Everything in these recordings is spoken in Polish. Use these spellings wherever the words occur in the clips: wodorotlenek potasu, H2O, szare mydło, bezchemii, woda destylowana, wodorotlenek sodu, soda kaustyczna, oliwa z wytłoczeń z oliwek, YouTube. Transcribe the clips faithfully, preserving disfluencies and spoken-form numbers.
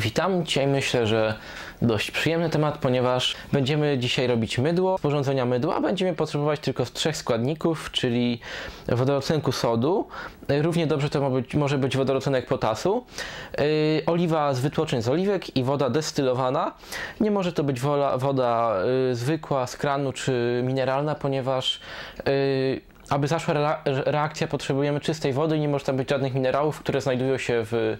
Witam. Dzisiaj myślę, że dość przyjemny temat, ponieważ będziemy dzisiaj robić mydło. Sporządzenia mydła będziemy potrzebować tylko z trzech składników, czyli wodorotlenku sodu, równie dobrze to ma być, może być wodorotlenek potasu, yy, oliwa z wytłoczeń z oliwek i woda destylowana. Nie może to być wola, woda yy, zwykła z kranu czy mineralna, ponieważ yy, aby zaszła reakcja, potrzebujemy czystej wody i nie może tam być żadnych minerałów, które znajdują się w,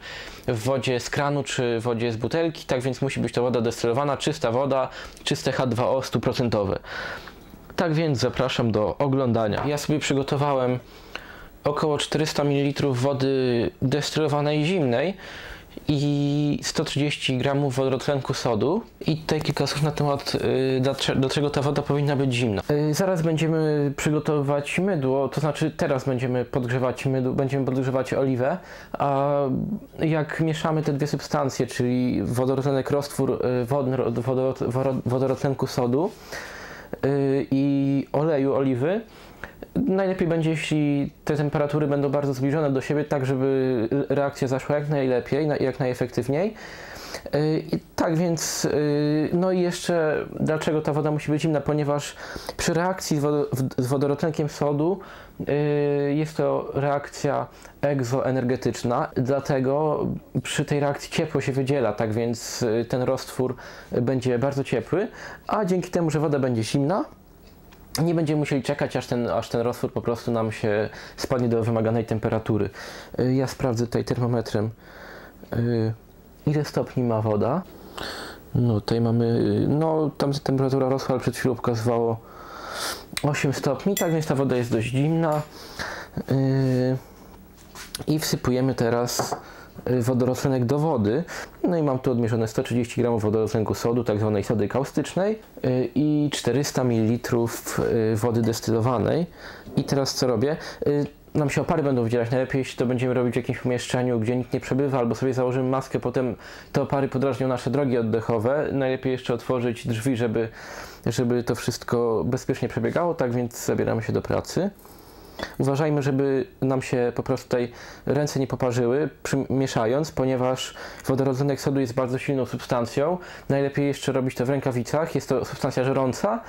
w wodzie z kranu czy wodzie z butelki, tak więc musi być to woda destylowana, czysta woda, czyste H dwa O sto procent. Tak więc zapraszam do oglądania. Ja sobie przygotowałem około czterysta mililitrów wody destylowanej zimnej i sto trzydzieści gramów wodorotlenku sodu. I tutaj kilka słów na temat, yy, dlaczego ta woda powinna być zimna. Yy, zaraz będziemy przygotowywać mydło, to znaczy teraz będziemy podgrzewać mydło, będziemy podgrzewać oliwę, a jak mieszamy te dwie substancje, czyli wodorotlenek roztwór yy, wodny, wodorot, wodorotlenku sodu yy, i oleju oliwy, najlepiej będzie, jeśli te temperatury będą bardzo zbliżone do siebie, tak żeby reakcja zaszła jak najlepiej, jak najefektywniej. I tak więc, no i jeszcze dlaczego ta woda musi być zimna, ponieważ przy reakcji z wodorotlenkiem sodu jest to reakcja egzoenergetyczna, dlatego przy tej reakcji ciepło się wydziela, tak więc ten roztwór będzie bardzo ciepły, a dzięki temu, że woda będzie zimna, nie będziemy musieli czekać, aż ten, aż ten roztwór po prostu nam się spadnie do wymaganej temperatury. Ja sprawdzę tutaj termometrem, ile stopni ma woda. No tutaj mamy, no tam temperatura rosła, ale przed chwilą pokazywało osiem stopni, tak więc ta woda jest dość zimna. I wsypujemy teraz wodorotlenek do wody. No i mam tu odmierzone sto trzydzieści gramów wodorotlenku sodu, tak zwanej sody kaustycznej, i czterysta mililitrów wody destylowanej. I teraz co robię? Nam się opary będą wydzielać, najlepiej jeśli to będziemy robić w jakimś pomieszczeniu, gdzie nikt nie przebywa, albo sobie założymy maskę, potem te opary podrażnią nasze drogi oddechowe. Najlepiej jeszcze otworzyć drzwi, żeby, żeby to wszystko bezpiecznie przebiegało, tak więc zabieramy się do pracy. Uważajmy, żeby nam się po prostu tutaj ręce nie poparzyły mieszając, ponieważ wodorotlenek sodu jest bardzo silną substancją. Najlepiej jeszcze robić to w rękawicach, jest to substancja żerąca.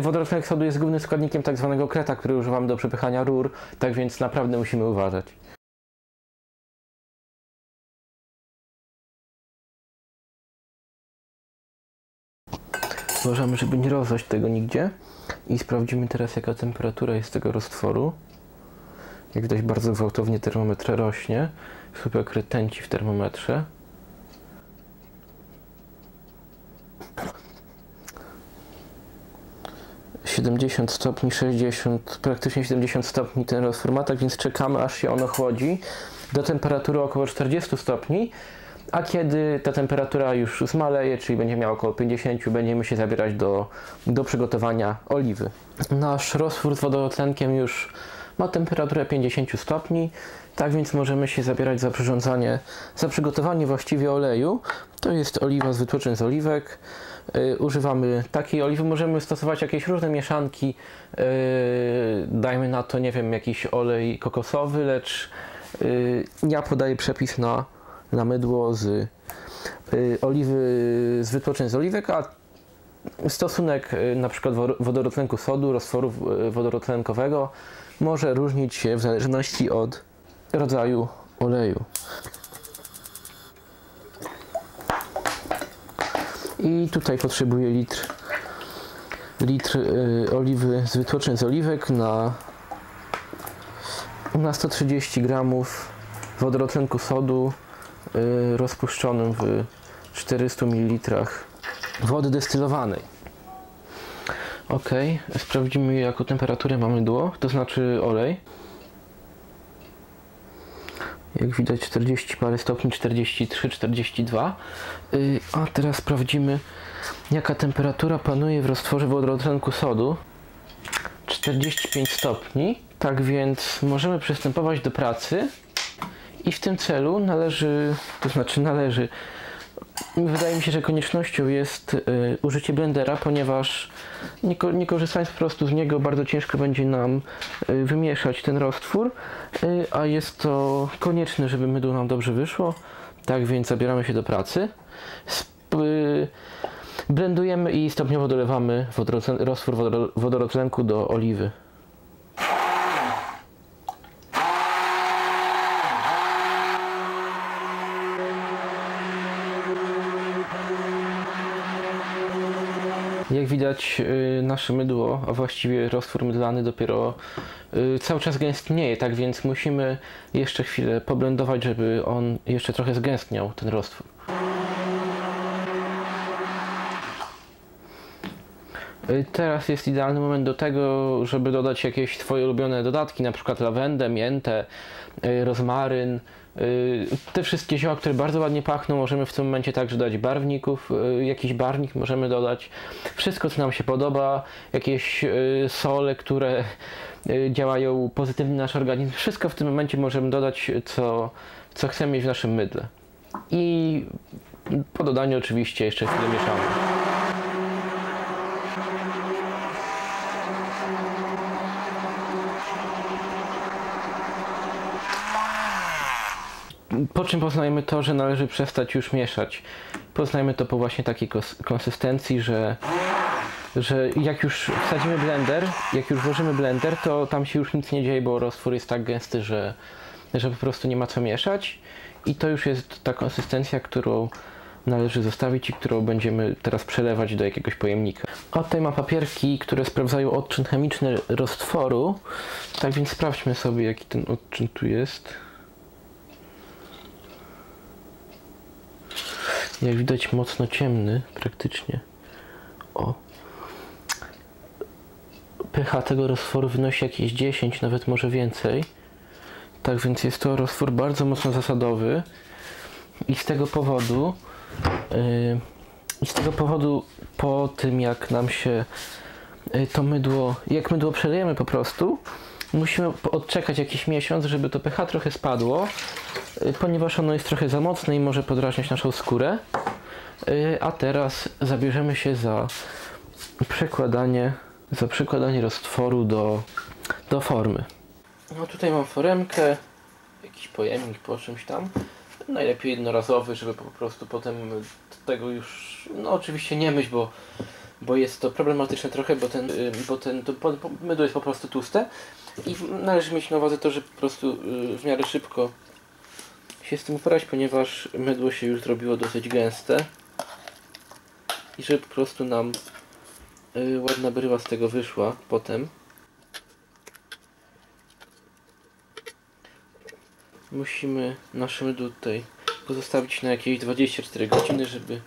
Wodorotlenek sodu jest głównym składnikiem tak zwanego kreta, który używamy do przepychania rur, tak więc naprawdę musimy uważać. Uważamy, żeby nie rozlać tego nigdzie. I sprawdzimy teraz, jaka temperatura jest tego roztworu. Jak widać, bardzo gwałtownie termometr rośnie. Super kręci w termometrze. siedemdziesiąt stopni, sześćdziesiąt, praktycznie siedemdziesiąt stopni ten roztwór ma, tak więc czekamy, aż się on ochłodzi do temperatury około czterdziestu stopni. A kiedy ta temperatura już zmaleje, czyli będzie miała około pięćdziesięciu, będziemy się zabierać do, do przygotowania oliwy. Nasz roztwór z wodorotlenkiem już ma temperaturę pięćdziesiąt stopni, tak więc możemy się zabierać za przyrządzanie, za przygotowanie właściwie oleju. To jest oliwa z wytłoczeń z oliwek. Yy, używamy takiej oliwy, możemy stosować jakieś różne mieszanki, yy, dajmy na to, nie wiem, jakiś olej kokosowy, lecz yy, ja podaję przepis na na mydło z y, oliwy z wytłoczeń z oliwek, a stosunek y, na przykład wodorotlenku sodu, roztworu y, wodorotlenkowego może różnić się w zależności od rodzaju oleju. I tutaj potrzebuję litr, litr y, oliwy z wytłoczeń z oliwek na, na sto trzydzieści gramów wodorotlenku sodu rozpuszczonym w czterystu mililitrach wody destylowanej. Ok, sprawdzimy, jaką temperaturę ma mydło, to znaczy olej. Jak widać, czterdzieści parę stopni, czterdzieści trzy, czterdzieści dwa. A teraz sprawdzimy, jaka temperatura panuje w roztworze wodorotlenku sodu. czterdzieści pięć stopni. Tak więc możemy przystępować do pracy. I w tym celu należy, to znaczy należy, wydaje mi się, że koniecznością jest y, użycie blendera, ponieważ nie, nie korzystając po prostu z niego, bardzo ciężko będzie nam y, wymieszać ten roztwór, y, a jest to konieczne, żeby mydło nam dobrze wyszło. Tak więc zabieramy się do pracy. Blendujemy i stopniowo dolewamy wodorotlen, roztwór wodor, wodorotlenku do oliwy. Jak widać, nasze mydło, a właściwie roztwór mydlany dopiero cały czas gęstnieje, tak więc musimy jeszcze chwilę poblendować, żeby on jeszcze trochę zgęstniał, ten roztwór. Teraz jest idealny moment do tego, żeby dodać jakieś Twoje ulubione dodatki, na przykład lawendę, miętę, rozmaryn. Te wszystkie zioła, które bardzo ładnie pachną, możemy w tym momencie także dać barwników, jakiś barwnik możemy dodać. Wszystko, co nam się podoba, jakieś sole, które działają pozytywnie na nasz organizm. Wszystko w tym momencie możemy dodać, co, co chcemy mieć w naszym mydle. I po dodaniu oczywiście jeszcze chwilę mieszamy. Po czym poznajemy to, że należy przestać już mieszać. Poznajemy to po właśnie takiej konsystencji, że, że jak już wsadzimy blender, jak już włożymy blender, to tam się już nic nie dzieje, bo roztwór jest tak gęsty, że, że po prostu nie ma co mieszać. I to już jest ta konsystencja, którą należy zostawić i którą będziemy teraz przelewać do jakiegoś pojemnika. A tutaj ma papierki, które sprawdzają odczyn chemiczny roztworu. Tak więc sprawdźmy sobie, jaki ten odczyn tu jest. Jak widać, mocno ciemny praktycznie. O. pH tego roztworu wynosi jakieś dziesięć, nawet może więcej. Tak więc jest to roztwór bardzo mocno zasadowy. I z tego powodu yy, i z tego powodu po tym, jak nam się yy, to mydło, jak mydło przelejemy po prostu, musimy odczekać jakiś miesiąc, żeby to pH trochę spadło, ponieważ ono jest trochę za mocne i może podrażniać naszą skórę. A teraz zabierzemy się za przekładanie, za przekładanie roztworu do, do formy. No tutaj mam foremkę, jakiś pojemnik po czymś tam. Najlepiej jednorazowy, żeby po prostu potem tego już, no oczywiście nie myć, bo, bo jest to problematyczne trochę, bo, ten, bo ten, to mydło jest po prostu tłuste. I należy mieć na uwadze to, że po prostu w miarę szybko się z tym uporać, ponieważ mydło się już zrobiło dosyć gęste i żeby po prostu nam ładna bryła z tego wyszła potem. Musimy nasze mydło tutaj pozostawić na jakieś dwadzieścia cztery godziny, żeby,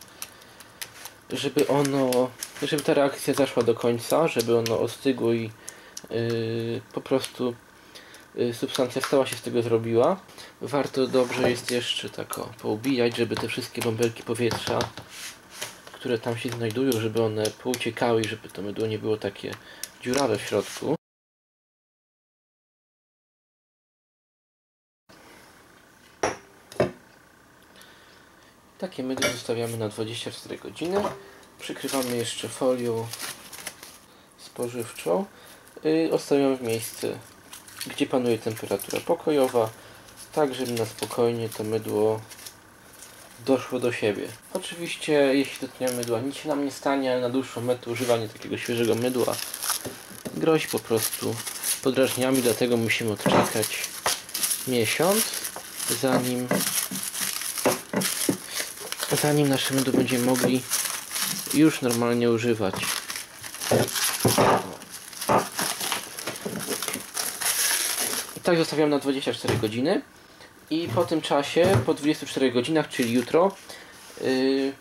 żeby ono, żeby ta reakcja zaszła do końca, żeby ono ostygło i Yy, po prostu yy, substancja stała się z tego zrobiła. Warto dobrze jest jeszcze tak o, poubijać, żeby te wszystkie bąbelki powietrza, które tam się znajdują, żeby one pouciekały i żeby to mydło nie było takie dziurawe w środku. Takie mydło zostawiamy na dwadzieścia cztery godziny. Przykrywamy jeszcze folią spożywczą. Odstawiamy w miejsce, gdzie panuje temperatura pokojowa, tak żeby na spokojnie to mydło doszło do siebie. Oczywiście jeśli dotkniemy mydła, nic się nam nie stanie, ale na dłuższą metę używanie takiego świeżego mydła grozi po prostu podrażniami, dlatego musimy odczekać miesiąc, zanim, zanim nasze mydło będziemy mogli już normalnie używać. Tak zostawiam na dwadzieścia cztery godziny i po tym czasie, po dwudziestu czterech godzinach, czyli jutro, yy,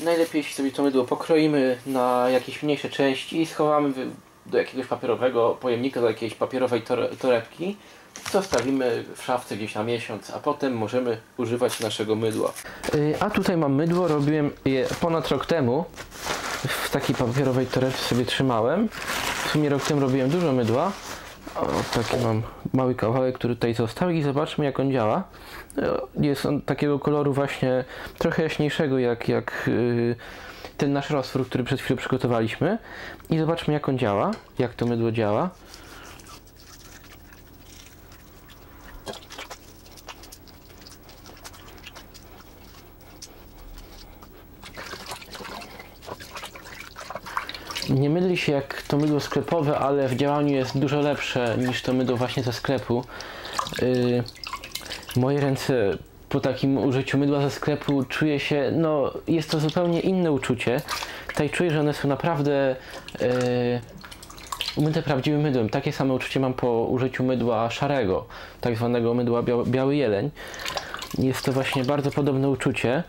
najlepiej jeśli sobie to mydło pokroimy na jakieś mniejsze części i schowamy do jakiegoś papierowego pojemnika, do jakiejś papierowej tore torebki, zostawimy w szafce gdzieś na miesiąc, a potem możemy używać naszego mydła. Yy, a tutaj mam mydło, robiłem je ponad rok temu, w takiej papierowej torebce sobie trzymałem. W sumie rok temu robiłem dużo mydła. O, taki mam mały kawałek, który tutaj został i zobaczmy, jak on działa. Jest on takiego koloru właśnie trochę jaśniejszego jak, jak ten nasz roztwór, który przed chwilą przygotowaliśmy. I zobaczmy, jak on działa, jak to mydło działa. nie myli się jak to mydło sklepowe, ale w działaniu jest dużo lepsze niż to mydło właśnie ze sklepu. Yy, moje ręce po takim użyciu mydła ze sklepu czuję się, no jest to zupełnie inne uczucie. Tutaj czuję, że one są naprawdę yy, umyte prawdziwym mydłem. Takie same uczucie mam po użyciu mydła szarego, tak zwanego mydła bia biały jeleń. Jest to właśnie bardzo podobne uczucie.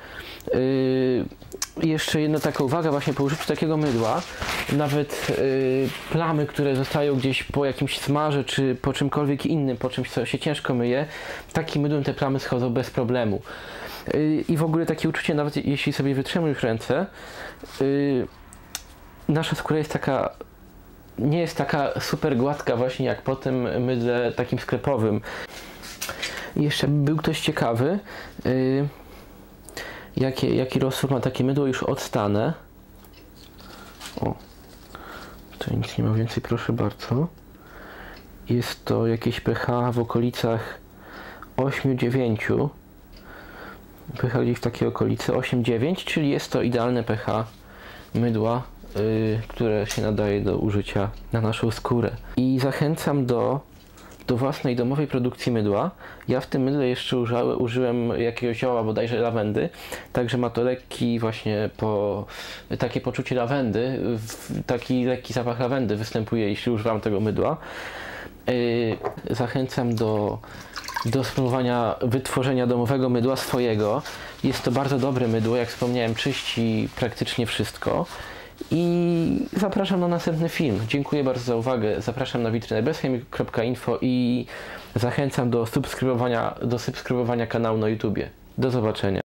Yy, Jeszcze jedna taka uwaga, właśnie po użyciu takiego mydła, nawet yy, plamy, które zostają gdzieś po jakimś smarze, czy po czymkolwiek innym, po czymś, co się ciężko myje, takim mydłem te plamy schodzą bez problemu. Yy, I w ogóle takie uczucie, nawet jeśli sobie wytrzymy już ręce, yy, nasza skóra jest taka, nie jest taka super gładka właśnie jak po tym mydle takim sklepowym. Jeszcze był ktoś ciekawy, yy, Jaki, jaki rozsąd ma takie mydło, już odstanę. O, tutaj nic nie ma więcej, proszę bardzo. Jest to jakieś pH w okolicach osiem dziewięć. pH gdzieś w takiej okolicy osiem dziewięć, czyli jest to idealne pH mydła, yy, które się nadaje do użycia na naszą skórę. I zachęcam do do własnej domowej produkcji mydła. Ja w tym mydle jeszcze użyłem, użyłem jakiegoś zioła, bodajże lawendy, także ma to lekki właśnie po, takie poczucie lawendy, taki lekki zapach lawendy występuje, jeśli używam tego mydła. Yy, zachęcam do, do spróbowania wytworzenia domowego mydła swojego. Jest to bardzo dobre mydło, jak wspomniałem, czyści praktycznie wszystko. I zapraszam na następny film. Dziękuję bardzo za uwagę. Zapraszam na witrynę bezchemii kropka info i zachęcam do subskrybowania, do subskrybowania kanału na YouTubie. Do zobaczenia.